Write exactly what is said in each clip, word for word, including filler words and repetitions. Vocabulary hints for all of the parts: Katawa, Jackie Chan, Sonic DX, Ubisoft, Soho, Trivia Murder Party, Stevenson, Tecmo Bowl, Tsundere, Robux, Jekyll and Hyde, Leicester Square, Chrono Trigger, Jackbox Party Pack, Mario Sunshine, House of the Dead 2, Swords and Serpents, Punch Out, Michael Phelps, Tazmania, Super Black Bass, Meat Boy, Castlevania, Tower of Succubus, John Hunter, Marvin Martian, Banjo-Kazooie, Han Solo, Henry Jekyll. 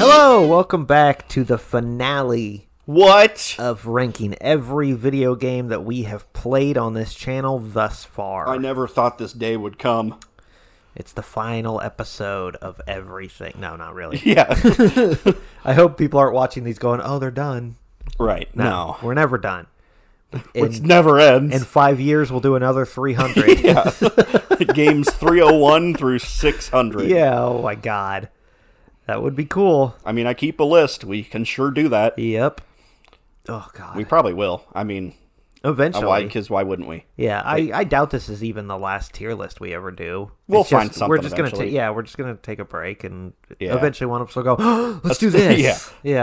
Hello, welcome back to the finale what of ranking every video game that we have played on this channel thus far. I never thought this day would come. It's the final episode of everything. No, not really. Yeah. I hope people aren't watching these going, oh, they're done. Right. No. no. We're never done. In, Which never ends. In five years, we'll do another three hundred. Yeah. Games three oh one through six hundred. Yeah, oh my god. That would be cool. I mean, I keep a list. We can sure do that. Yep. Oh god. We probably will. I mean... Eventually. Because why wouldn't we? Yeah, I, I doubt this is even the last tier list we ever do. We'll it's find just, something we're just eventually. Gonna yeah, we're just going to take a break, and yeah. eventually one of us will go, oh, let's do this! yeah.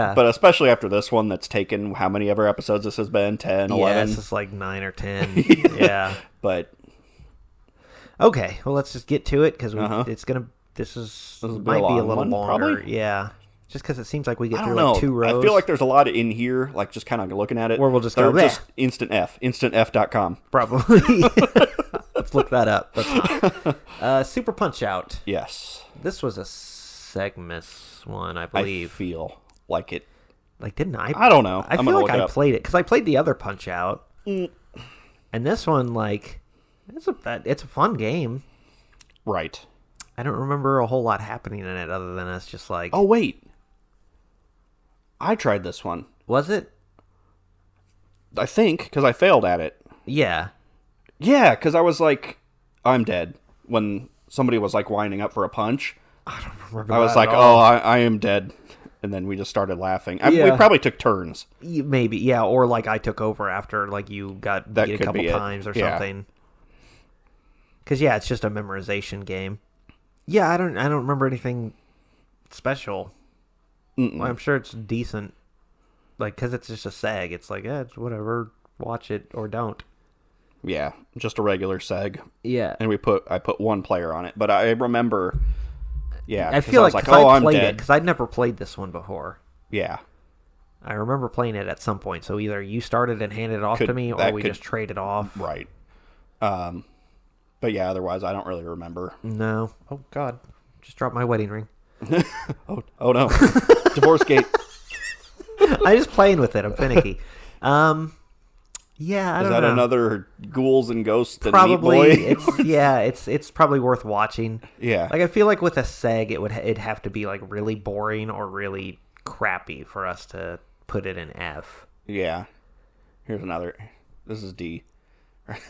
yeah, But especially after this one that's taken, how many ever episodes this has been? ten, eleven? Yeah, this is like nine or ten. yeah. But... Okay, well, let's just get to it, because uh-huh. it's going to... This is this might be a, be a little one, longer. Probably? Yeah. Just because it seems like we get through know. like two rows. I feel like there's a lot in here, like just kind of looking at it. Or we'll just go, just instant F, instant F dot com. Probably. Let's look that up. That's not. Uh, Super Punch Out. Yes. This was a Segmus one, I believe. I feel like it. Like, didn't I? I don't know. I I'm feel like I played it because I played the other Punch Out. Mm. And this one, like, it's a, it's a fun game. Right. I don't remember a whole lot happening in it other than us just like. Oh, wait. I tried this one. Was it? I think, because I failed at it. Yeah. Yeah, because I was like, I'm dead. When somebody was like winding up for a punch, I don't remember. I was like, oh, I, I am dead. And then we just started laughing. I, yeah. We probably took turns. Maybe, yeah. Or like I took over after like you got that beat a couple be times it. or yeah. something. Because, yeah, it's just a memorization game. Yeah, I don't, I don't remember anything special. Mm-mm. Well, I'm sure it's decent, like, because it's just a seg. It's like, eh, it's whatever, watch it or don't. Yeah, just a regular seg. Yeah. And we put, I put one player on it, but I remember, yeah. I feel I was like, like oh, I played I'm dead. it, because I'd never played this one before. Yeah. I remember playing it at some point, so either you started and handed it off could, to me, or we could, just traded off. Right. Um, but yeah, otherwise, I don't really remember. No. Oh, God. Just dropped my wedding ring. oh, oh, no. Divorce gate. I'm just playing with it. I'm finicky. Um, yeah, I Is don't know. Is that another Ghouls and Ghosts and Meat Boy? It's, yeah, it's it's probably worth watching. Yeah. Like, I feel like with a seg, it would it'd have to be, like, really boring or really crappy for us to put it in F. Yeah. Here's another. This is D.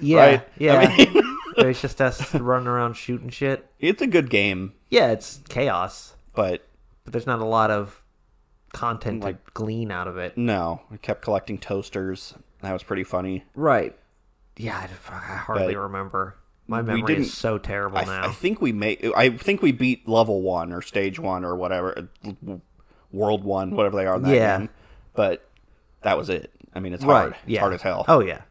Yeah, right? yeah. I mean... It's just us running around shooting shit. It's a good game. Yeah, it's chaos. But... But there's not a lot of content like, to glean out of it. No. I kept collecting toasters. That was pretty funny. Right. Yeah, I, I hardly but remember. My memory is so terrible I, now. I think we may, I think we beat level one or stage one or whatever. World one, whatever they are in that yeah. game. But that was it. I mean, it's right. hard. Yeah. It's hard as hell. Oh, yeah.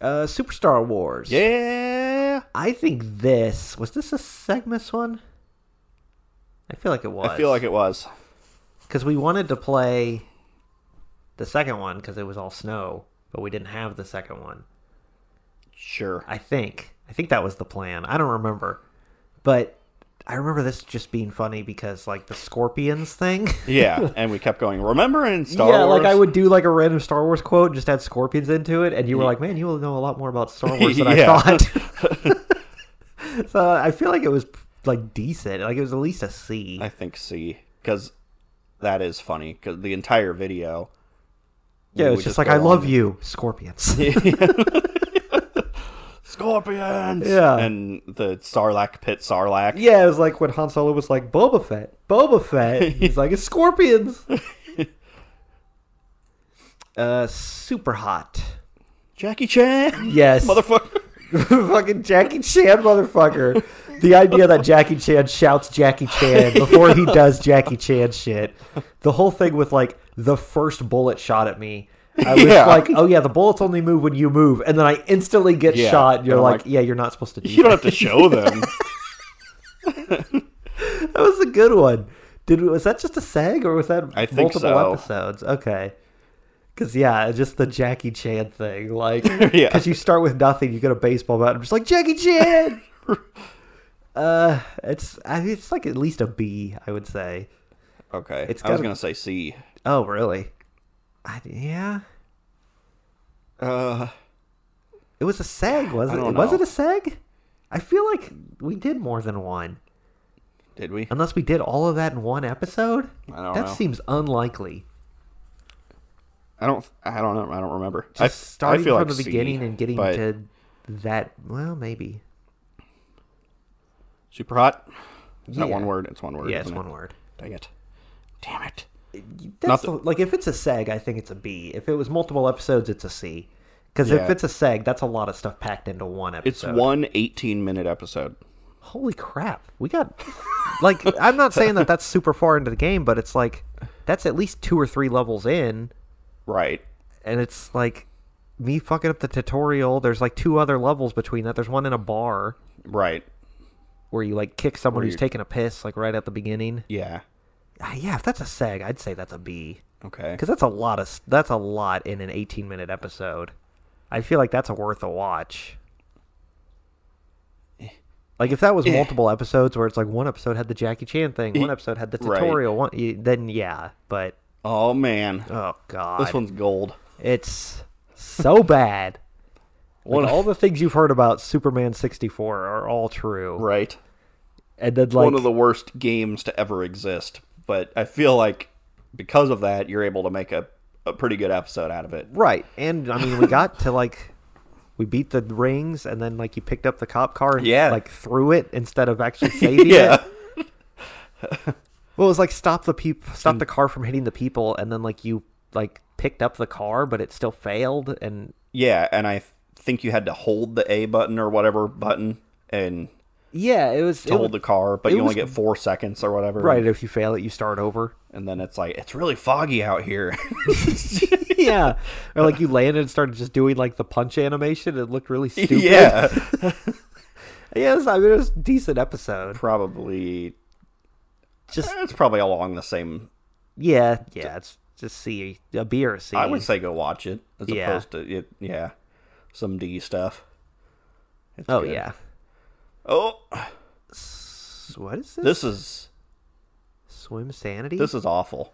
Uh, Super Star Wars. Yeah. I think this... Was this a Segmus one? I feel like it was. I feel like it was. Because we wanted to play the second one because it was all snow, but we didn't have the second one. Sure. I think. I think that was the plan. I don't remember. But I remember this just being funny because, like, the Scorpions thing. yeah, and we kept going, remember in Star yeah, Wars? Yeah, like, I would do, like, a random Star Wars quote and just add Scorpions into it, and you were yeah. like, man, you will know a lot more about Star Wars than I thought. So I feel like it was, like, decent. Like, it was at least a C. I think C, because that is funny, because the entire video... Yeah, it's just like, I love you, Scorpions. Scorpions! Yeah. And the Sarlacc pit Sarlacc. Yeah, it was like when Han Solo was like, Boba Fett, Boba Fett. He's like, it's Scorpions! uh, Super Hot. Jackie Chan? Yes. Motherfucker. Fucking Jackie Chan, motherfucker. The idea that Jackie Chan shouts Jackie Chan before yeah. he does Jackie Chan shit. The whole thing with like, the first bullet shot at me. I was yeah. like, oh yeah, the bullets only move when you move, and then I instantly get yeah. shot, and you're and like, like, yeah, you're not supposed to do that. You don't have to show them. That was a good one. Did Was that just a seg, or was that I think multiple so. episodes? Okay. Because, yeah, just the Jackie Chan thing. Like, because yeah. you start with nothing, you get a baseball bat, and I'm just like, Jackie Chan! uh, it's, I mean, it's like at least a B, I would say. Okay. It's I was going to say C. Oh, really? I, yeah. Uh, it was a seg, wasn't it? Know. Was it a seg? I feel like we did more than one. Did we? Unless we did all of that in one episode? I don't that know. That seems unlikely. I don't I don't know. I don't remember. Just I, starting I feel from like the beginning C, and getting but... to that. Well, maybe. Super hot? It's yeah. not one word. It's one word. Yeah, it's one it? word. Dang it. Damn it. That's the, like, if it's a seg, I think it's a B. If it was multiple episodes, it's a C. Because yeah. if it's a seg, that's a lot of stuff packed into one episode. It's one eighteen-minute episode. Holy crap. We got... like, I'm not saying that that's super far into the game, but it's like, that's at least two or three levels in. Right. And it's like, me fucking up the tutorial. There's like two other levels between that. There's one in a bar. Right. Where you like kick someone who's you're... taking a piss, like right at the beginning. Yeah. Yeah, if that's a seg, I'd say that's a B. Okay. Because that's a lot of that's a lot in an eighteen-minute episode. I feel like that's a worth a watch. Like if that was multiple episodes, where it's like one episode had the Jackie Chan thing, one episode had the tutorial, right. one then yeah, but oh man, oh god, this one's gold. It's so bad. Like, all the things you've heard about Superman sixty-four are all true, right? And then, like, one of the worst games to ever exist. But I feel like because of that, you're able to make a, a pretty good episode out of it. Right. And, I mean, we got to, like, we beat the rings, and then, like, you picked up the cop car and, yeah. like, threw it instead of actually saving yeah. it. Well, it was, like, stop the peop stop the car from hitting the people, and then, like, you, like, picked up the car, but it still failed. And yeah, and I think you had to hold the A button or whatever button, and... Yeah, it was... To hold the car, but you only get four seconds or whatever. Right, if you fail it, you start over. And then it's like, it's really foggy out here. Yeah. Or like you landed and started just doing like the punch animation. It looked really stupid. Yeah. Yeah, it was, I mean, it was a decent episode. Probably... just It's probably along the same... Yeah, yeah, it's just C, a B or a C. I would say go watch it, as yeah. opposed to, it, yeah, some D stuff. It's oh, good. yeah. Oh, what is this? This is Swim Sanity. This is awful.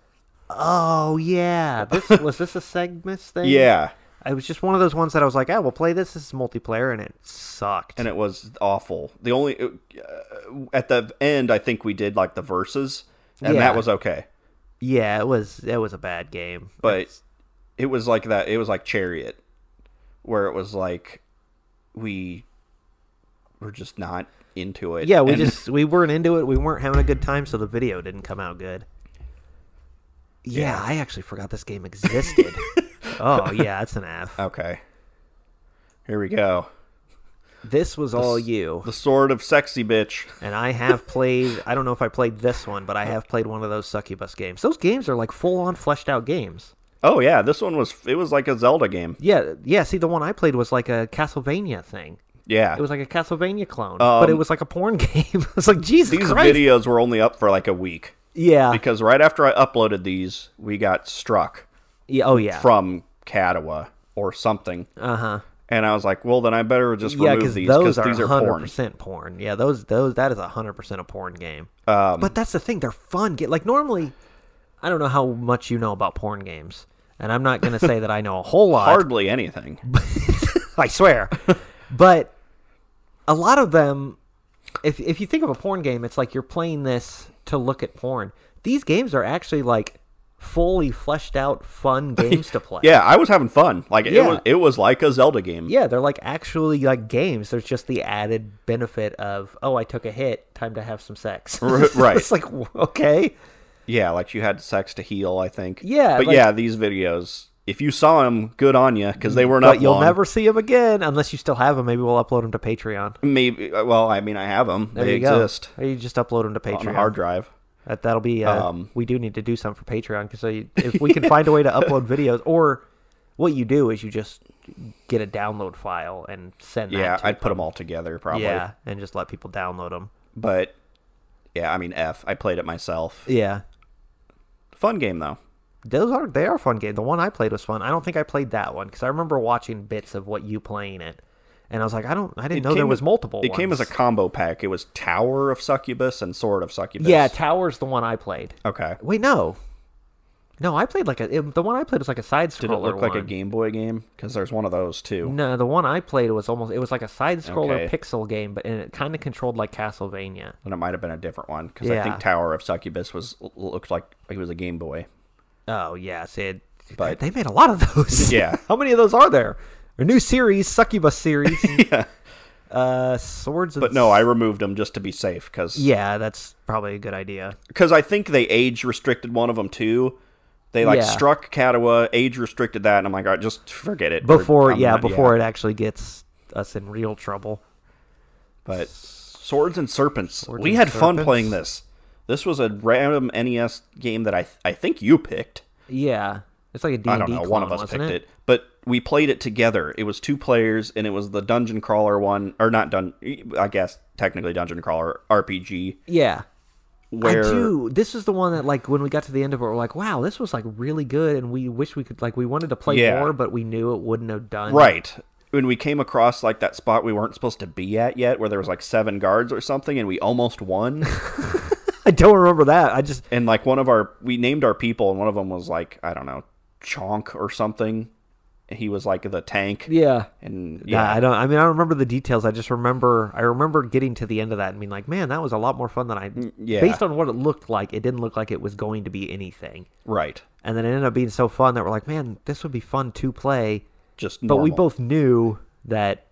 Oh yeah, this was this a Segmus thing? Yeah, it was just one of those ones that I was like, "Oh, we'll play this. This is multiplayer," and it sucked. And it was awful. The only uh, at the end, I think we did like the verses, and yeah. that was okay. Yeah, it was. It was a bad game, but it's... it was like that. It was like Chariot, where it was like we. We're just not into it. Yeah, we and... just we weren't into it. We weren't having a good time, so the video didn't come out good. Yeah, yeah. I actually forgot this game existed. Oh, yeah, that's an F. Okay. Here we go. This was the, all you. The Sword of Sexy Bitch. And I have played, I don't know if I played this one, but I have played one of those Succubus games. Those games are like full-on fleshed-out games. Oh, yeah, this one was, it was like a Zelda game. Yeah, yeah, see, the one I played was like a Castlevania thing. Yeah. It was like a Castlevania clone, um, but it was like a porn game. It was like, Jesus these Christ. These videos were only up for like a week. Yeah. Because right after I uploaded these, we got struck. Yeah. Oh, yeah. From Katawa or something. Uh-huh. And I was like, well, then I better just yeah, remove these because these are porn. one hundred percent porn. Yeah, those, those, that is one hundred percent a porn game. Um, but that's the thing. They're fun. Like, normally, I don't know how much you know about porn games, and I'm not going to say that I know a whole lot. Hardly anything. I swear. But a lot of them, if if you think of a porn game, it's like you're playing this to look at porn. These games are actually like fully fleshed out, fun games to play. Yeah, I was having fun. Like yeah. it was, it was like a Zelda game. Yeah, they're like actually like games. There's just the added benefit of oh, I took a hit, time to have some sex. Right. It's like okay. Yeah, like you had sex to heal, I think. Yeah, but like, yeah, these videos. If you saw them, good on you, because they weren't up long. But you'll never see them again, unless you still have them. Maybe we'll upload them to Patreon. Maybe. Well, I mean, I have them. There they you exist. Go. Or you just upload them to Patreon. On a hard drive. That, that'll be... Uh, um, we do need to do something for Patreon, because if we can find a way to upload videos, or what you do is you just get a download file and send that Yeah, to I'd them. put them all together, probably. Yeah, and just let people download them. But, yeah, I mean, F. I played it myself. Yeah. Fun game, though. Those are they are fun games. The one I played was fun. I don't think I played that one because I remember watching bits of what you playing it, And I was like, I don't, I didn't know there was multiple. It came as a combo pack. It was Tower of Succubus and Sword of Succubus. Yeah, Tower's the one I played. Okay. Wait, no, no, I played like a it, the one I played was like a side scroller. Did it look like a Game Boy game? Because there's one of those too. No, the one I played was almost it was like a side scroller okay. pixel game, but and it kind of controlled like Castlevania. And it might have been a different one because yeah. I think Tower of Succubus was looked like it was a Game Boy. Oh yeah, Sid. But they made a lot of those. Yeah. How many of those are there? A new series, Succubus series. yeah. Uh, Swords and... But no, I removed them just to be safe, because... Yeah, that's probably a good idea. Because I think they age-restricted one of them, too. They, like, yeah. struck Katawa, age-restricted that, and I'm like, all right, just forget it. Before, yeah, not, before yeah. it actually gets us in real trouble. But Swords and Serpents. Swords we and had Serpents. fun playing this. This was a random N E S game that I, th I think you picked. Yeah. It's like a D and D I don't know, clone, one of us picked it? it. But we played it together. It was two players, and it was the dungeon crawler one, or not dun I guess technically dungeon crawler R P G. Yeah. Where I do. This is the one that, like, when we got to the end of it, we're like, wow, this was, like, really good, and we wish we could, like, we wanted to play yeah. more, but we knew it wouldn't have done. Right. When we came across, like, that spot we weren't supposed to be at yet, where there was, like, seven guards or something, and we almost won. I don't remember that. I just... And, like, one of our, we named our people, and one of them was, like, I don't know, Chonk or something. He was like the tank. Yeah. And yeah, yeah, I don't I mean I don't remember the details. I just remember I remember getting to the end of that and being like, man, that was a lot more fun than I yeah. based on what it looked like, it didn't look like it was going to be anything. Right. And then it ended up being so fun that we're like, man, this would be fun to play. Just normal. But we both knew that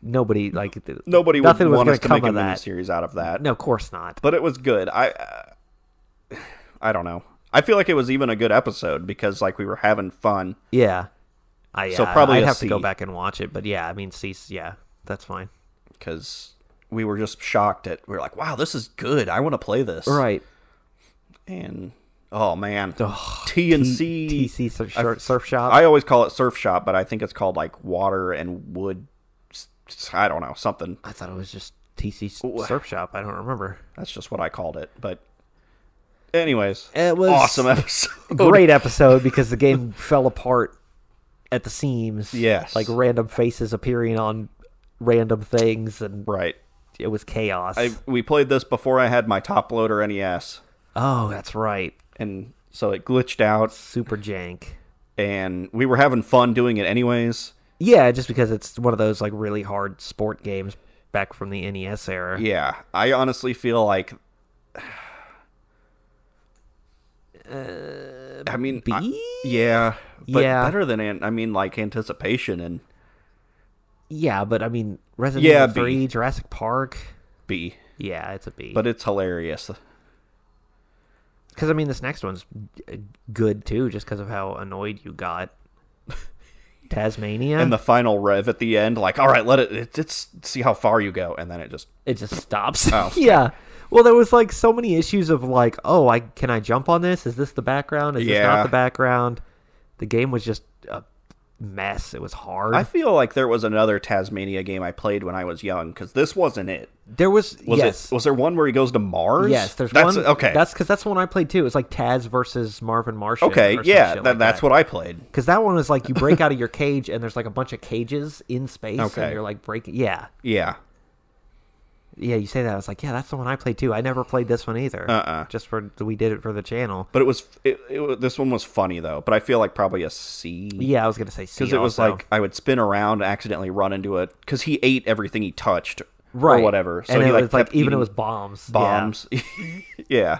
nobody like nobody would nothing want was us to come make a mini series out of that. No, of course not. But it was good. I uh, I don't know. I feel like it was even a good episode because, like, we were having fun. Yeah. I, so uh, probably I'd have C. to go back and watch it. But, yeah, I mean, C, yeah, that's fine. Because we were just shocked at, we were like, wow, this is good. I want to play this. Right. And, oh, man. Oh, T and C. T C Surf, surf Shop. I always call it Surf Shop, but I think it's called, like, Water and Wood. I don't know, something. I thought it was just T C Surf Shop. I don't remember. That's just what I called it, but... Anyways, it was awesome episode. Great episode because the game fell apart at the seams. Yes. Like random faces appearing on random things and right. It was chaos. I, we played this before I had my top loader N E S. Oh, that's right. And so it glitched out. Super jank. And we were having fun doing it anyways. Yeah, just because it's one of those like really hard sport games back from the N E S era. Yeah. I honestly feel like Uh, I mean, I, yeah, but yeah. better than an, I mean, like anticipation and yeah, but I mean, Resident yeah, Evil three, B. Jurassic Park, B. Yeah, it's a B. But it's hilarious because I mean, this next one's good too, just because of how annoyed you got. Tazmania and the final rev at the end, like, all right, let it, it it's see how far you go, and then it just it just stops. Oh. yeah. Well, there was, like, so many issues of, like, oh, I can I jump on this? Is this the background? Is yeah. this not the background? The game was just a mess. It was hard. I feel like there was another Tazmania game I played when I was young, because this wasn't it. There was, was yes. It, was there one where he goes to Mars? Yes, there's that's, one. Okay. That's because that's the one I played, too. It's like Taz versus Marvin Martian. Okay, yeah, that, like that's that. what I played. Because that one was, like, you break out of your cage, and there's, like, a bunch of cages in space, okay. and you're, like, breaking. Yeah. Yeah. Yeah, you say that. I was like, yeah, that's the one I played too. I never played this one either. Uh-uh. Just for we did it for the channel. But it was it, it, this one was funny though. But I feel like probably a C. Yeah, I was gonna say C because it was like I would spin around, and accidentally run into it because he ate everything he touched, right? Or whatever. So and he it like, was like even it was bombs, bombs. Yeah, yeah.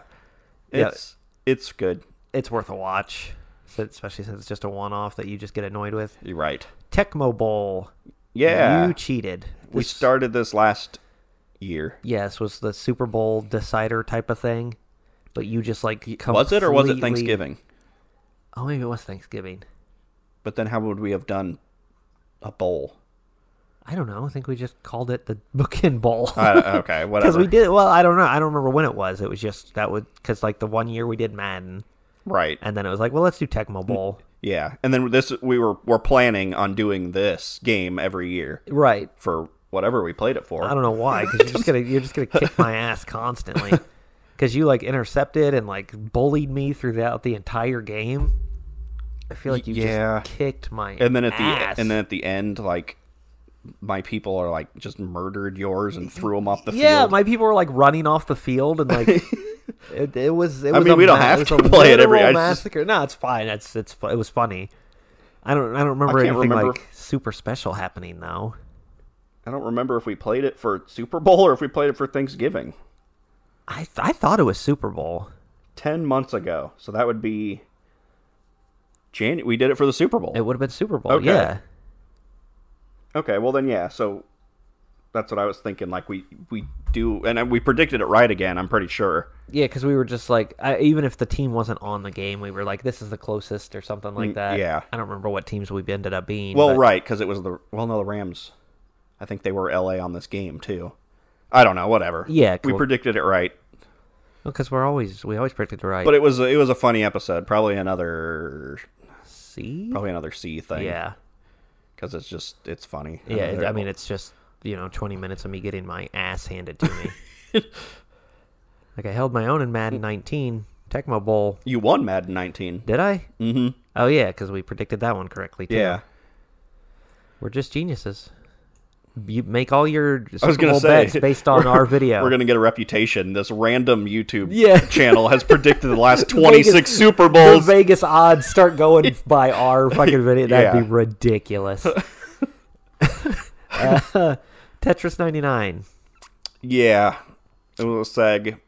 it's yeah. it's good. It's worth a watch, especially since it's just a one-off that you just get annoyed with. You're right. Tecmo Bowl. Yeah, you cheated. This... We started this last. year. Yes, was the Super Bowl decider type of thing, but you just like completely... was it or was it Thanksgiving? Oh, maybe it was Thanksgiving. But then how would we have done a bowl? I don't know. I think we just called it the Bookend Bowl. Uh, okay, whatever. Because we did. Well, I don't know. I don't remember when it was. It was just that would because like the one year we did Madden, right? And then it was like, well, let's do Tecmo Bowl. Yeah, and then this we were we're planning on doing this game every year, right? For whatever we played it for. I don't know why, because you're just gonna you're just gonna kick my ass constantly because you like intercepted and like bullied me throughout the entire game. I feel like you yeah. just kicked my and then at ass. the and then at the end, like my people are like just murdered yours and threw them off the yeah, field. Yeah, my people were like running off the field and like it, it was. It was I mean, a we don't have to play it every massacre. Just... No, it's fine. It's it's it was funny. I don't I don't remember I anything remember. like super special happening though. I don't remember if we played it for Super Bowl or if we played it for Thanksgiving. I th I thought it was Super Bowl. Ten months ago, so that would be January. We did it for the Super Bowl. It would have been Super Bowl. Okay. Yeah. Okay, well then, yeah. So that's what I was thinking. Like we we do, and we predicted it right again. I'm pretty sure. Yeah, because we were just like, I, even if the team wasn't on the game, we were like, this is the closest or something like that. Yeah. I don't remember what teams we ended up being. Well, but... right, because it was the well, no, the Rams. I think they were L A on this game too. I don't know. Whatever. Yeah. Cool. We predicted it right. Well, because we're always we always predict it right. But it was it was a funny episode. Probably another C. Probably another C thing. Yeah. Because it's just, it's funny. Yeah, I, I mean, it's just, you know, twenty minutes of me getting my ass handed to me. Like, I held my own in Madden nineteen, Tecmo Bowl. You won Madden nineteen. Did I? Mm-hmm. Oh, yeah, because we predicted that one correctly, too. Yeah. We're just geniuses. You make all your Super I was gonna Bowl say, bets based on our video. We're going to get a reputation. This random YouTube yeah. channel has predicted the last twenty-six Vegas, Super Bowls. The Vegas odds start going by our fucking video. That'd yeah. be ridiculous. uh, Tetris ninety-nine. Yeah. A little seg.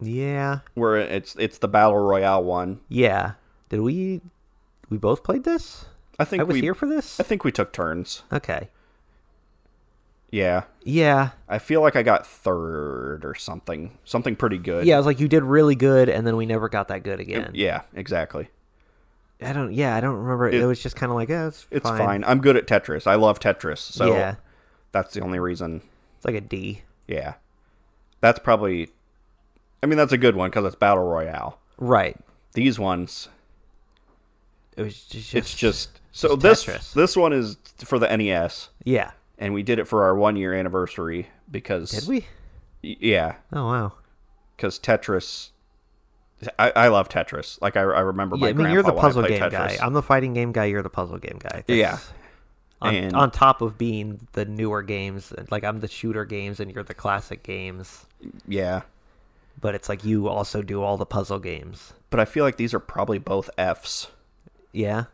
Yeah. Where it's it's the Battle Royale one. Yeah. Did we we both played this? I think I was we, here for this? I think we took turns. Okay. Yeah. Yeah. I feel like I got third or something. Something pretty good. Yeah, I was like, you did really good, and then we never got that good again. It, yeah, exactly. I don't, yeah, I don't remember. It, it was just kind of like, oh, it's fine. It's fine. I'm good at Tetris. I love Tetris, so yeah. that's the only reason. It's like a D. Yeah. That's probably, I mean, that's a good one, because it's Battle Royale. Right. These ones, it was just, it's just, so just this, Tetris. This one is for the N E S. Yeah. And we did it for our one-year anniversary because... Did we? Yeah. Oh, wow. Because Tetris... I, I love Tetris. Like, I, I remember yeah, my I mean, grandpa you're the puzzle game Tetris. guy. I'm the fighting game guy. You're the puzzle game guy. That's yeah. On, and... on top of being the newer games. Like, I'm the shooter games and you're the classic games. Yeah. But it's like you also do all the puzzle games. But I feel like these are probably both Fs. Yeah.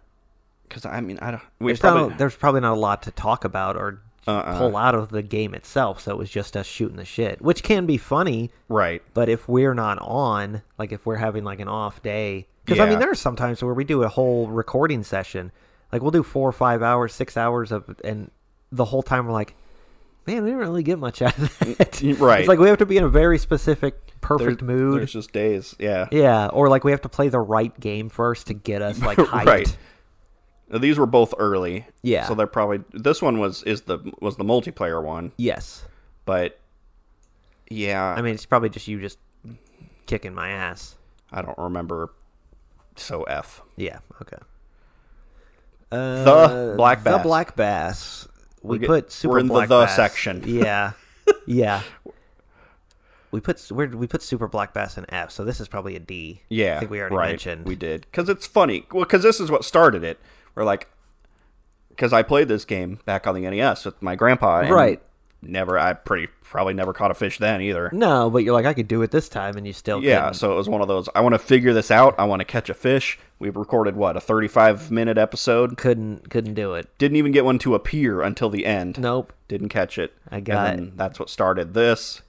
Because, I mean, I don't... We there's, probably... Not, there's probably not a lot to talk about or... Uh-uh. pull out of the game itself, so it was just us shooting the shit, which can be funny, right? But if we're not on, like if we're having like an off day, because yeah. I mean, there are sometimes where we do a whole recording session, like we'll do four or five hours, six hours of, and the whole time we're like, man, we didn't really get much out of that, right? It's like we have to be in a very specific, perfect there, mood. There's just days, yeah, yeah, or like we have to play the right game first to get us like hyped. Right. These were both early, yeah. So they're probably this one was is the was the multiplayer one, yes. But yeah, I mean it's probably just you just kicking my ass. I don't remember. So F. Yeah. Okay. Uh, the Black Bass. The Black Bass. We get, put super. We're in Black the, the Bass. section. Yeah. Yeah. We put we're, we put Super Black Bass in F, so this is probably a D. Yeah, I think we already right. mentioned we did because it's funny. Well, because this is what started it. We're like, because I played this game back on the N E S with my grandpa, and right? Never, I pretty probably never caught a fish then either. No, but you're like, I could do it this time, and you still yeah. Couldn't. So it was one of those. I want to figure this out. I want to catch a fish. We recorded what a thirty-five minute episode. Couldn't couldn't do it. Didn't even get one to appear until the end. Nope. Didn't catch it. I got. And then that's what started this.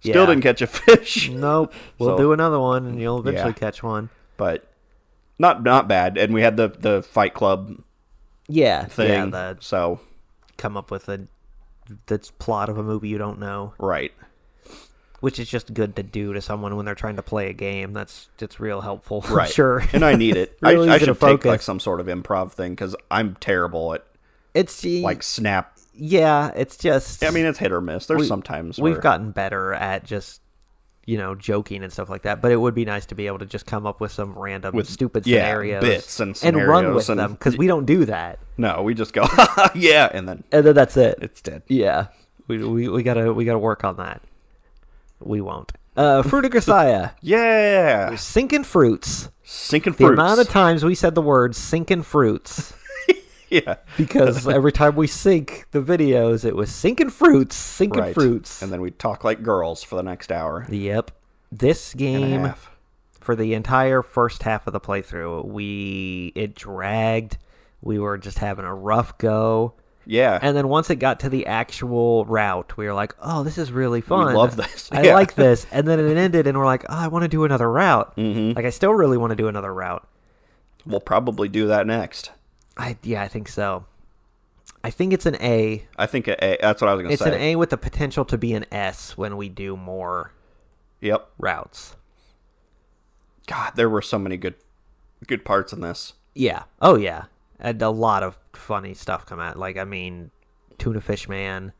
Still yeah. didn't catch a fish. Nope. We'll so, do another one, and you'll eventually yeah. catch one. But not not bad. And we had the the Fight Club, yeah, thing. Yeah, the, so come up with a that's plot of a movie you don't know, right? Which is just good to do to someone when they're trying to play a game. That's it's real helpful, right? Sure. And I need it. really I, I should take focus. like some sort of improv thing because I'm terrible at it's like snap. Yeah, it's just... I mean, it's hit or miss. There's we, sometimes where... We've gotten better at just, you know, joking and stuff like that, but it would be nice to be able to just come up with some random with, stupid yeah, scenarios. bits and scenarios. And run with and, them, because we don't do that. No, we just go, yeah, and then... And then that's it. It's dead. Yeah. We, we, we gotta we gotta work on that. We won't. Uh, Fruit of Grisaia. Yeah! We're sinking fruits. Sinking fruits. The amount of times we said the word sinking fruits... Yeah. Because every time we sync the videos, it was sinking fruits, sinking right. fruits. And then we'd talk like girls for the next hour. Yep. This game, for the entire first half of the playthrough, we it dragged. We were just having a rough go. Yeah. And then once it got to the actual route, we were like, oh, this is really fun. I love this. I yeah. like this. And then it ended, and we're like, oh, I want to do another route. Mm-hmm. Like, I still really want to do another route. We'll probably do that next. I Yeah, I think so. I think it's an A. I think an A. That's what I was going to say. It's an A with the potential to be an S when we do more yep. routes. God, there were so many good good parts in this. Yeah. Oh, yeah. And a lot of funny stuff come out. Like, I mean, Tuna Fish Man.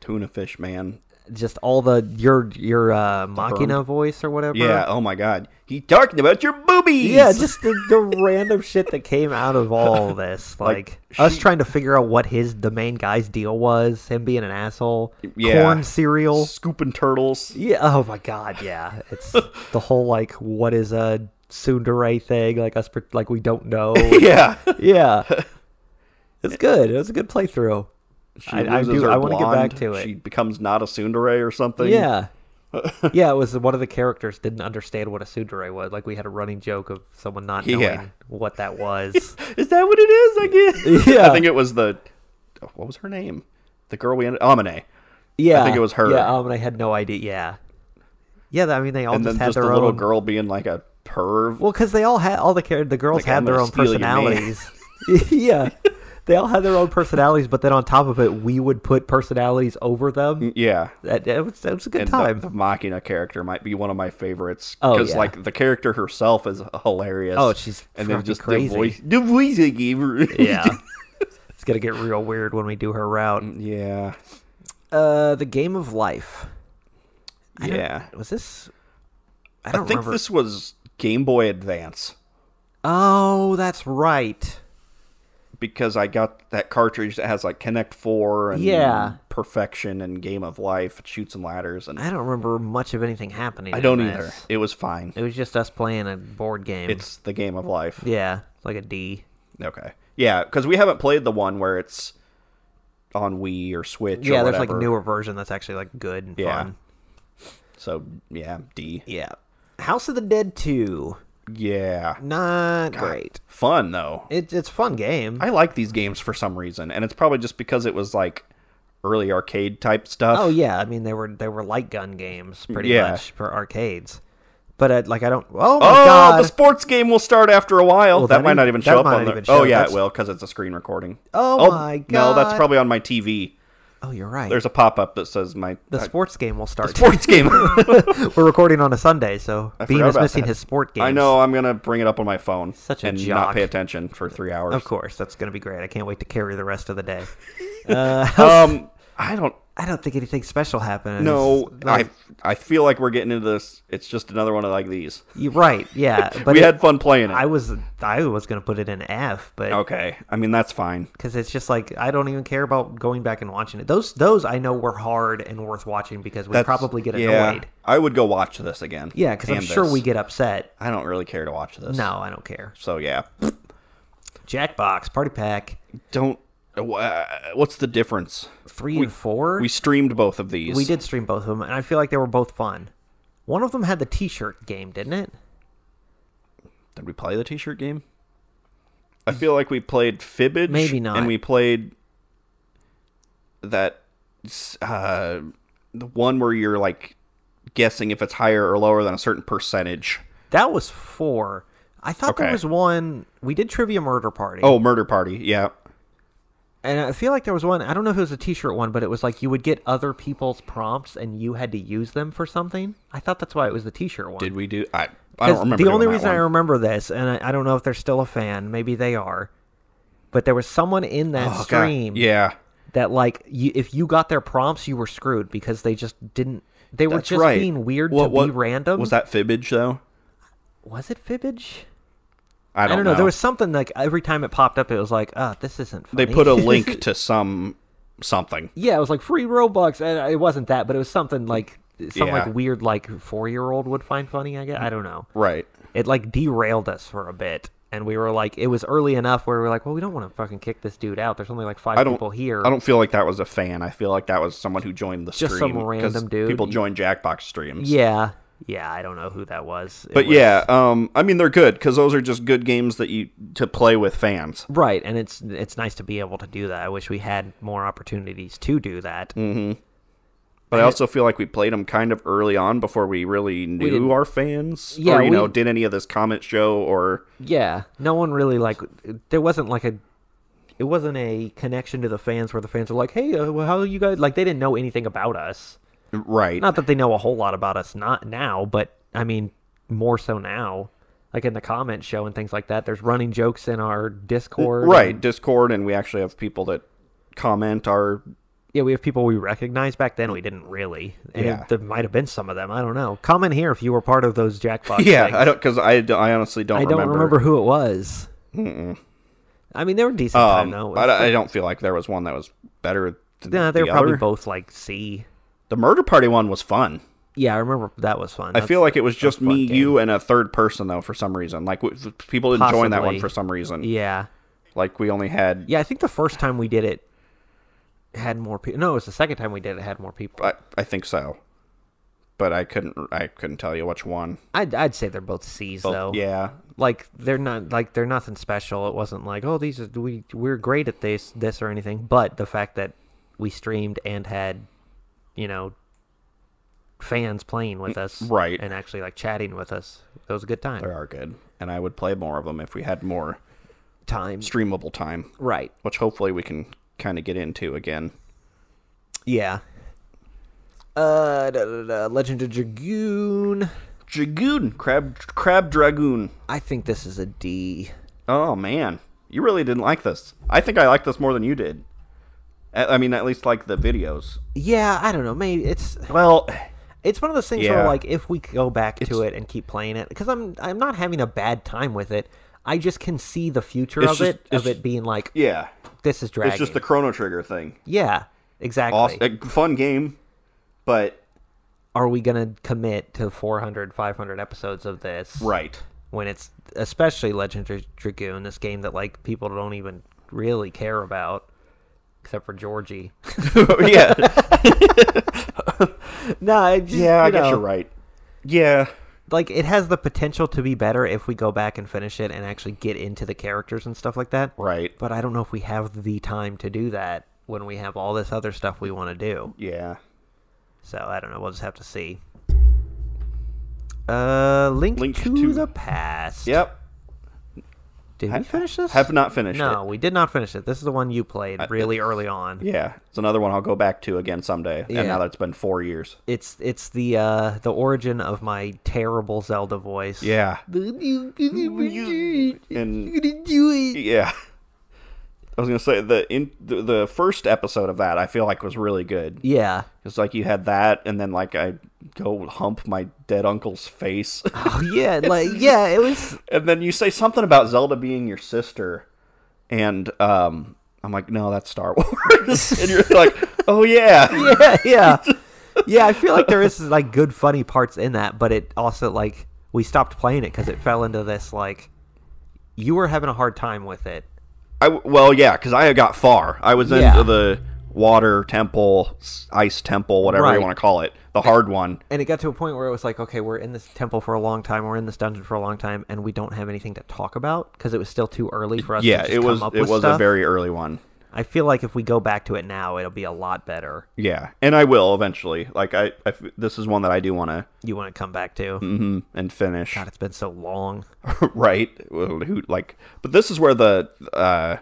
Tuna Fish Man. Just all the, your your uh, Machina voice or whatever. Yeah, oh my God. He talking about your boobies! Yeah, just the, the random shit that came out of all this. Like, like us she... trying to figure out what his the main guy's deal was, him being an asshole. Yeah. Corn cereal. Scooping turtles. Yeah, oh my God, yeah. It's the whole, like, what is a tsundere thing, like us like we don't know. Yeah. Yeah. It's good. It was a good playthrough. She I, I do I want to get back to it. She becomes not a tsundere or something. Yeah. Yeah, it was one of the characters didn't understand what a tsundere was. Like we had a running joke of someone not knowing yeah. what that was. Is that what it is? I guess. Yeah. I think it was the what was her name? The girl we ended Amine. Yeah. I think it was her. Yeah, Amine had no idea. Yeah. Yeah, I mean they all and just then had just their the own little girl being like a perv. Well, because they all had all the the girls like, had their own personalities. Yeah, they all had their own personalities. But then on top of it, we would put personalities over them. Yeah, that it was, it was a good and time. The, the Machina character might be one of my favorites because, oh, yeah. like, the character herself is hilarious. Oh, she's and then just crazy. The voice, the voice I gave her. Yeah, it's gonna get real weird when we do her route. Yeah, uh, the game of life. I yeah, was this? I, don't I think remember. This was. Game Boy Advance. Oh, that's right. Because I got that cartridge that has like Connect four and yeah. Perfection and Game of Life, and Shoots and Ladders. And I don't remember much of anything happening. I don't this. either. It was fine. It was just us playing a board game. It's the Game of Life. Yeah, like a D. Okay. Yeah, because we haven't played the one where it's on Wii or Switch yeah, or whatever. Yeah, there's like a newer version that's actually like good and yeah. fun. So, yeah, D. Yeah. House of the Dead two. Yeah. Not God, great. Fun, though. It, it's a fun game. I like these games for some reason, and it's probably just because it was, like, early arcade-type stuff. Oh, yeah. I mean, they were they were light gun games, pretty yeah. much, for arcades. But, I, like, I don't... Oh, my oh, God. The sports game will start after a while. Well, that, that might even, not even show up on the... Show oh, yeah, that's... it will, because it's a screen recording. Oh, oh, my God. No, that's probably on my T V. Oh, you're right. There's a pop-up that says my... The I, sports game will start. The sports game. We're recording on a Sunday, so I Bean is missing that. his sport games. I know. I'm going to bring it up on my phone. Such a And jock. Not pay attention for three hours. Of course. That's going to be great. I can't wait to carry the rest of the day. uh, um, I don't... I don't think anything special happened. No, like, I I feel like we're getting into this. It's just another one of like these. You're right, yeah. But we it, had fun playing it. I was I was gonna put it in F, but okay. I mean that's fine because it's just like I don't even care about going back and watching it. Those those I know were hard and worth watching because we probably get annoyed. Yeah, I would go watch this again. Yeah, because I'm sure this. we get upset. I don't really care to watch this. No, I don't care. So yeah, Jackbox Party Pack. Don't. What's the difference? Three we, and four? We streamed both of these. We did stream both of them, and I feel like they were both fun. One of them had the T-shirt game, didn't it? Did we play the T-shirt game? I feel like we played Fibbage. Maybe not. And we played that uh, the one where you're like guessing if it's higher or lower than a certain percentage. That was four. I thought okay. there was one. We did Trivia Murder Party. Oh, Murder Party, yeah. And I feel like there was one, I don't know if it was a T-shirt one, but it was like you would get other people's prompts and you had to use them for something. I thought that's why it was the T-shirt one. Did we do? I, I don't remember. The only reason I remember this, and I, I don't know if they're still a fan, maybe they are, but there was someone in that oh, stream God. yeah, that like you, if you got their prompts, you were screwed because they just didn't, they that's were just right. being weird what, to what, be random. Was that Fibbage though? Was it Fibbage? I don't, I don't know. know. There was something like every time it popped up, it was like, "Ah, oh, this isn't funny." They put a link to some something. Yeah, it was like free Robux, and it wasn't that, but it was something like some yeah. like weird like four year old would find funny. I guess I don't know. Right. It like derailed us for a bit. And we were like, it was early enough where we were like, well, we don't want to fucking kick this dude out. There's only like five people here. I don't feel like that was a fan. I feel like that was someone who joined the stream. Just some random dude. People join Jackbox streams. Yeah. Yeah, I don't know who that was. It but was... yeah, um, I mean, they're good because those are just good games that you to play with fans. Right, and it's it's nice to be able to do that. I wish we had more opportunities to do that. Mm-hmm. But I also feel like we played them kind of early on before we really knew we our fans, yeah, or you we, know, did any of this comment show or yeah. No one really like there wasn't like a it wasn't a connection to the fans where the fans were like, hey, uh, how are you guys like they didn't know anything about us, right? Not that they know a whole lot about us not now, but I mean more so now. Like in the comment show and things like that. There's running jokes in our Discord, right? And, Discord, and we actually have people that comment our. Yeah, we have people we recognize. Back then, we didn't really. And yeah. it, there might have been some of them. I don't know. Comment here if you were part of those Jackbox Yeah, things. I don't because I, I honestly don't remember. I don't remember. remember who it was. Mm-mm. I mean, they were decent um, time, though. I, I don't feel like there was one that was better than nah, they the were probably other. both, like, C. The Murder Party one was fun. Yeah, I remember that was fun. That's, I feel like it was just me, game. you, and a third person, though, for some reason. Like, people didn't Possibly. join that one for some reason. Yeah. Like, we only had... Yeah, I think the first time we did it, had more people. No, it was the second time we did it had more people. I, I think so, but I couldn't. I couldn't tell you which one. I'd I'd say they're both C's both, though. Yeah, like they're not like they're nothing special. It wasn't like oh these are, we we're great at this this or anything. But the fact that we streamed and had, you know, fans playing with us, right, and actually like chatting with us, it was a good time. They are good, and I would play more of them if we had more time, streamable time, right? Which hopefully we can kind of get into again. Yeah. Uh, da, da, da, Legend of Dragoon. Dragoon. Crab, Crab Dragoon. I think this is a D. Oh, man. You really didn't like this. I think I liked this more than you did. I mean, at least like the videos. Yeah, I don't know. Maybe it's... Well... It's one of those things yeah. where, like, if we go back it's, to it and keep playing it, because I'm, I'm not having a bad time with it. I just can see the future of just, it, of it being like... Yeah. This is dragging. It's just the Chrono Trigger thing. Yeah, exactly. Awesome. Fun game, but... Are we going to commit to four hundred, five hundred episodes of this? Right. When it's... Especially Legend of Dragoon, this game that, like, people don't even really care about, except for Georgie. yeah. no, I just, Yeah, I you know, guess you're right. Yeah. Like, it has the potential to be better if we go back and finish it and actually get into the characters and stuff like that. Right. But I don't know if we have the time to do that when we have all this other stuff we want to do. Yeah. So, I don't know. We'll just have to see. Uh, Link, Link to, to the Past. Yep. Did have, we finish this? Have not finished no, it. No, we did not finish it. This is the one you played I, really early on. Yeah. It's another one I'll go back to again someday. Yeah. And now that it's been four years. It's it's the uh, the origin of my terrible Zelda voice. Yeah. You're gonna do it. Yeah. I was gonna say the in the, the first episode of that I feel like was really good. Yeah. It's like you had that and then like I go hump my dead uncle's face. Oh yeah, like yeah, it was. And then you say something about Zelda being your sister, and um, I'm like, no, that's Star Wars, and you're like, oh yeah, yeah, yeah, yeah. I feel like there is like good funny parts in that, but it also like we stopped playing it because it fell into this like you were having a hard time with it. I well yeah, because I got far. I was yeah. into the water temple, ice temple, whatever right. you want to call it. The hard one. And it got to a point where it was like, okay, we're in this temple for a long time, we're in this dungeon for a long time, and we don't have anything to talk about because it was still too early for us yeah, to just it was, come up it with was stuff. a very early one. I feel like if we go back to it now, it'll be a lot better. Yeah, and I will eventually. Like I, I this is one that I do want to... You want to come back to? Mm-hmm, and finish. God, it's been so long. right? Like, But this is where the... Uh,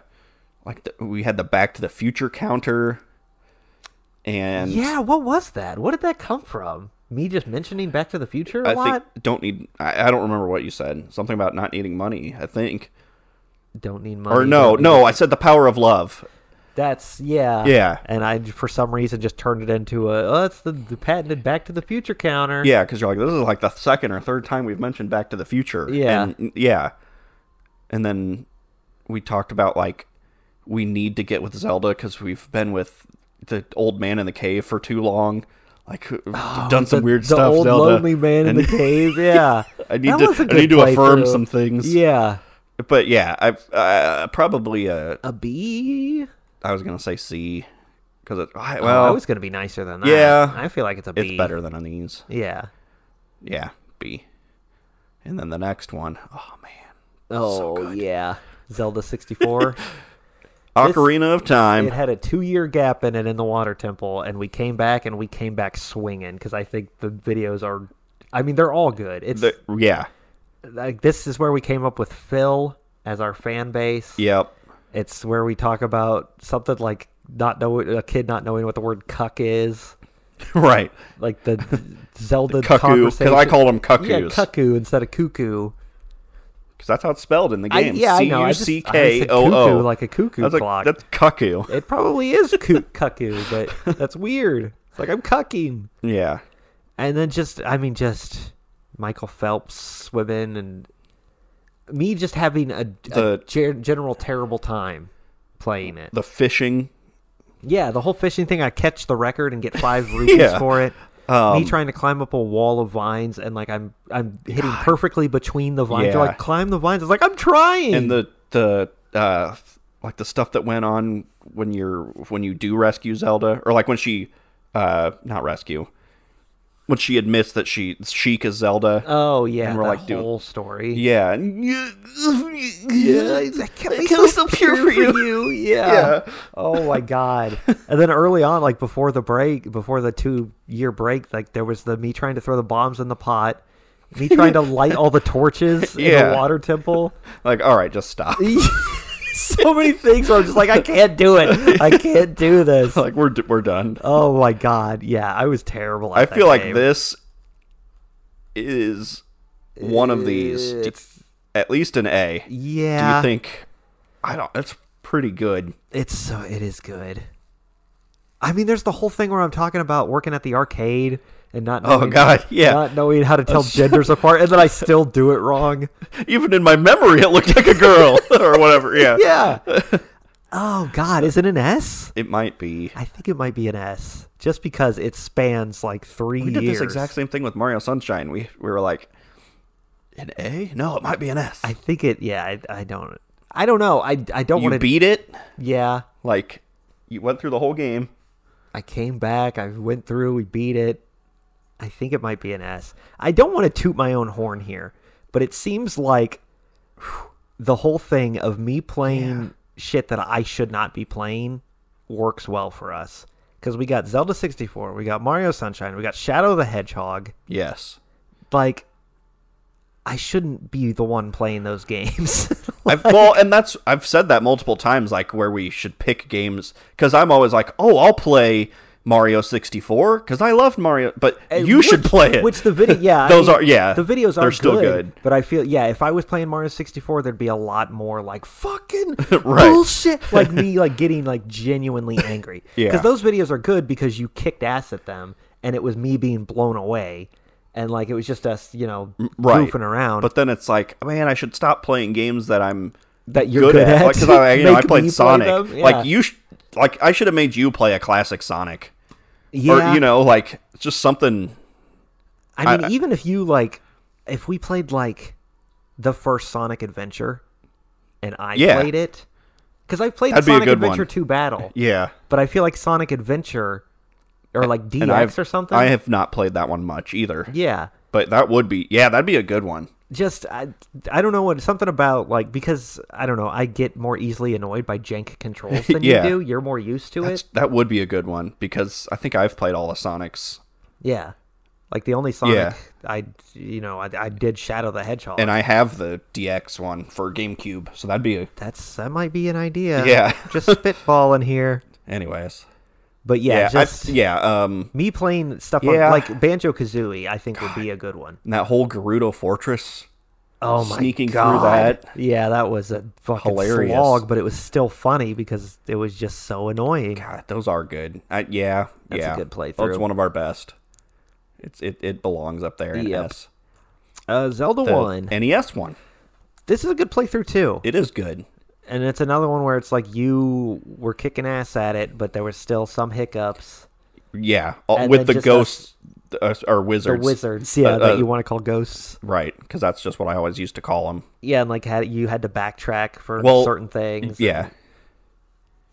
like the, we had the Back to the Future counter... And yeah, what was that? What did that come from? Me just mentioning Back to the Future a I lot? Think don't need. I, I don't remember what you said. Something about not needing money. I think. Don't need money. Or no, no. Money. I said the power of love. That's yeah. Yeah. And I, for some reason, just turned it into a. Oh, it's the, the patented Back to the Future counter. Yeah, because you're like, this is like the second or third time we've mentioned Back to the Future. Yeah. And, yeah. And then we talked about like we need to get with Zelda because we've been with the old man in the cave for too long, like oh, done some the, weird the stuff. The old Zelda. lonely man and in the cave. Yeah, I need that to. I need to affirm through. some things. Yeah, But yeah, I've uh, probably a a B. I was gonna say C, because it, well, oh, I was gonna be nicer than that. Yeah, I feel like it's a B. It's better than an E's. Yeah, yeah, B. And then the next one, oh man, oh so good. Yeah, Zelda sixty-four. Ocarina of Time. It had a two-year gap in it in the Water Temple, and we came back, and we came back swinging, because I think the videos are, I mean, they're all good. It's the, yeah. Like, this is where we came up with Phil as our fan base. Yep. It's where we talk about something like not know a kid not knowing what the word cuck is. Right. Like the Zelda the cuckoo, conversation. Because I call them cuckoos. Yeah, cuckoo instead of cuckoo. Because that's how it's spelled in the game. I, yeah, C U C K O O. I know. I just, I said cuckoo, like a cuckoo that's clock. Like, that's cuckoo. It probably is cuckoo, but that's weird. It's like, I'm cucking. Yeah. And then just, I mean, just Michael Phelps swimming and me just having a, the, a ge general terrible time playing it. The fishing. Yeah, the whole fishing thing. I catch the record and get five rupees yeah. for it. Um, me trying to climb up a wall of vines and like I'm I'm hitting God. perfectly between the vines. Yeah. You're like, climb the vines. It's like, I'm trying. And the the uh, like the stuff that went on when you're when you do rescue Zelda, or like when she uh, not rescue. When she admits that she Sheik is Zelda. Oh yeah, and we're like, dude, whole story. Yeah, and yeah, I can't be so, so pure for you. For you. Yeah. yeah. Oh my god. And then early on, like before the break, before the two year break, like there was the me trying to throw the bombs in the pot, me trying to light all the torches yeah. in the Water Temple. Like, all right, just stop. So many things where I'm just like, I can't do it. I can't do this. Like, we're we're done. Oh my god, yeah, I was terrible. At I that feel game. Like this is one of these. It's at least an A. Yeah. Do you think? I don't. That's pretty good. It's so. It is good. I mean, there's the whole thing where I'm talking about working at the arcade and not knowing, oh god, yeah, not knowing how to tell genders apart, and then I still do it wrong. Even in my memory, it looked like a girl or whatever. Yeah, yeah. Oh god, is it an S? It might be. I think it might be an S, just because it spans like three. We did years. This exact same thing with Mario Sunshine. We we were like, an A? No, it might be an S. I think it. Yeah, I, I don't. I don't know. I I don't want to beat it. Yeah, like you went through the whole game. I came back. I went through. We beat it. I think it might be an S. I don't want to toot my own horn here, but it seems like whew, the whole thing of me playing yeah. shit that I should not be playing works well for us. Because we got Zelda sixty-four, we got Mario Sunshine, we got Shadow the Hedgehog. Yes. Like, I shouldn't be the one playing those games. Like, I've, well, and that's I've said that multiple times, like, where we should pick games. Because I'm always like, oh, I'll play Mario sixty-four because I loved Mario, but you which, should play it. Which the video, yeah, those I mean, are yeah, the videos are they're still good, good. But I feel yeah, if I was playing Mario sixty-four, there'd be a lot more like fucking right. bullshit, like me like getting like genuinely angry. Yeah, because those videos are good because you kicked ass at them, and it was me being blown away, and like it was just us, you know, right. goofing around. But then it's like, man, I should stop playing games that I'm that you're good, good at. Because like, I, you know, I played Sonic. Play yeah. Like you. Sh Like, I should have made you play a classic Sonic. Yeah. Or, you know, like, just something. I mean, I, even if you, like, if we played, like, the first Sonic Adventure, and I yeah. played it. Because I played That'd Sonic Adventure one. two Battle. Yeah. But I feel like Sonic Adventure, or, like, D X or something. I have not played that one much, either. Yeah. But that would be, yeah, that'd be a good one. Just, I, I don't know what, something about, like, because, I don't know, I get more easily annoyed by jank controls than yeah. you do. You're more used to That's, it. That would be a good one, because I think I've played all the Sonics. Yeah. Like, the only Sonic, yeah. I, you know, I, I did Shadow the Hedgehog. And I have the D X one for GameCube, so that'd be a... That's, that might be an idea. Yeah. Just spitballing here. Anyways. But, yeah, yeah, just... I, yeah, um... Me playing stuff yeah. on, like, Banjo-Kazooie, I think, God. would be a good one. And that whole Gerudo Fortress. Oh, my sneaking God. through that. Yeah, that was a fucking Hilarious. slog, but it was still funny because it was just so annoying. God, those are good. I, yeah, That's yeah. a good playthrough. That's one of our best. It's It, it belongs up there in yep. S. Uh, Zelda the one. N E S one. This is a good playthrough, too. It is good. And it's another one where it's like you were kicking ass at it, but there were still some hiccups. Yeah, and with the ghosts uh, or wizards. The wizards, yeah, uh, that uh, you want to call ghosts. Right, because that's just what I always used to call them. Yeah, and like had, you had to backtrack for well, certain things. Yeah. And,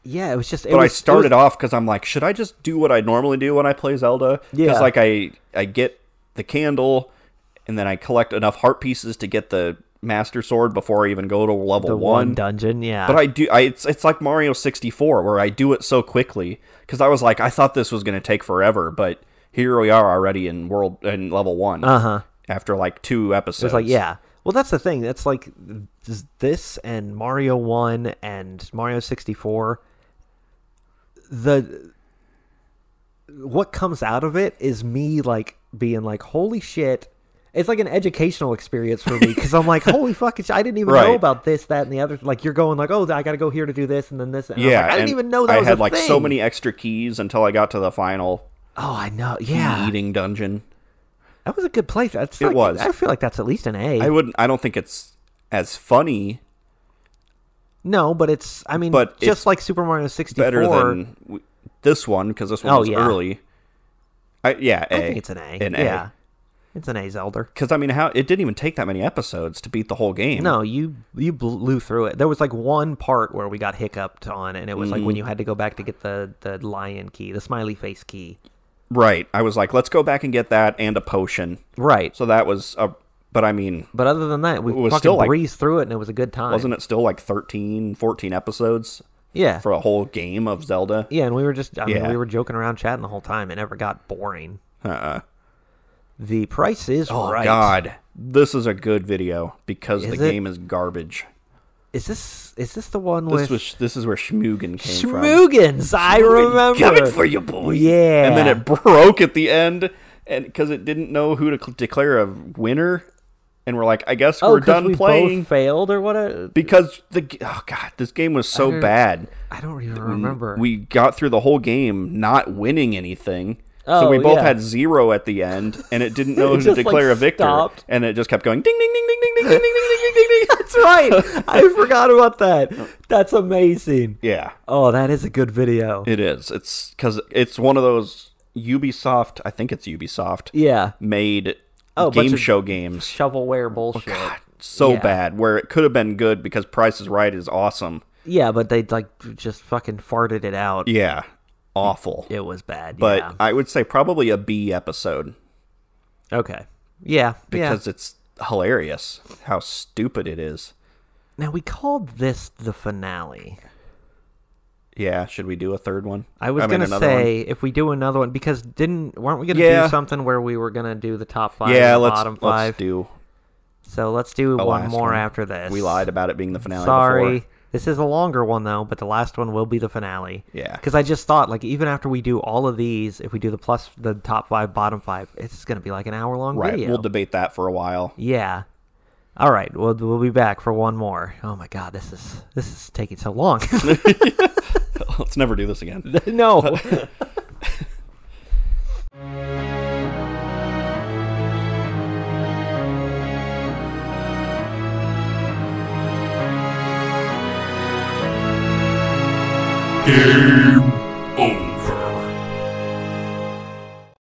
yeah, it was just... It but was, I started was, off because I'm like, should I just do what I normally do when I play Zelda? Yeah. Because like I, I get the candle, and then I collect enough heart pieces to get the Master Sword before I even go to level the one. one dungeon, yeah. But I do... I, it's, it's like Mario sixty-four, where I do it so quickly. Because I was like, I thought this was going to take forever, but here we are already in world in level one. Uh-huh. After like two episodes. It's like, yeah. Well, that's the thing. That's like this and Mario one and Mario sixty-four... The what comes out of it is me like being like, holy shit, it's like an educational experience for me, because I'm like, holy fucking shit, I didn't even right. know about this, that, and the other. Like, you're going like, oh, I gotta go here to do this and then this, and yeah, I, like, I didn't even know that I was had a like thing. So many extra keys until I got to the final oh I know yeah eating dungeon. That was a good place. That's it like, was I feel like that's at least an A. I wouldn't I don't think it's as funny. No, but it's, I mean, but just like Super Mario sixty-four. Better than w this one, because this one oh, was yeah. early. I, yeah, A. I think it's an A. An yeah. A. It's an A Zelda. Because, I mean, how it didn't even take that many episodes to beat the whole game. No, you you blew through it. There was like one part where we got hiccuped on, and it was mm. like when you had to go back to get the, the lion key, the smiley face key. Right. I was like, let's go back and get that and a potion. Right. So that was... a. But I mean... But other than that, we fucking still breezed like, through it, and it was a good time. Wasn't it still like thirteen, fourteen episodes? Yeah. For a whole game of Zelda? Yeah, and we were just... I yeah. mean, we were joking around chatting the whole time. It never got boring. Uh-uh. The Price is oh, Right. Oh, God. This is a good video, because is the it? game is garbage. Is this Is this the one this with... Was, this is where Shmoogan came Shmoogan's, from. Shmoogan's! I remember! Coming for you, boy! Yeah! And then it broke at the end, and because it didn't know who to declare a winner... And we're like, I guess oh, we're done we playing. Both failed or what? Because the oh god, this game was so I bad. I don't even remember. We got through the whole game not winning anything, oh, so we both yeah. had zero at the end, and it didn't know it who to declare like, a victor, stopped. And it just kept going ding ding ding ding ding ding ding ding ding ding ding. That's right. I forgot about that. That's amazing. Yeah. Oh, that is a good video. It is. It's because it's one of those Ubisoft. I think it's Ubisoft. Yeah. Made. Oh, game show games. Shovelware bullshit. Oh, God, so yeah. bad. Where it could have been good because Price is Right is awesome. Yeah, but they like just fucking farted it out. Yeah. Awful. It was bad. But yeah. I would say probably a B episode. Okay. Yeah. Because yeah. it's hilarious how stupid it is. Now, we called this the finale. Yeah, should we do a third one? I was I mean, gonna say one? if we do another one, because didn't weren't we gonna yeah. do something where we were gonna do the top five, yeah, and the let's, bottom five? Let's do. So let's do one more one. after this. We lied about it being the finale. Sorry, before. This is a longer one though, but the last one will be the finale. Yeah, because I just thought like even after we do all of these, if we do the plus the top five, bottom five, it's gonna be like an hour long right. video. We'll debate that for a while. Yeah. All right, we'll we'll be back for one more. Oh my God, this is this is taking so long. Let's never do this again. No. Game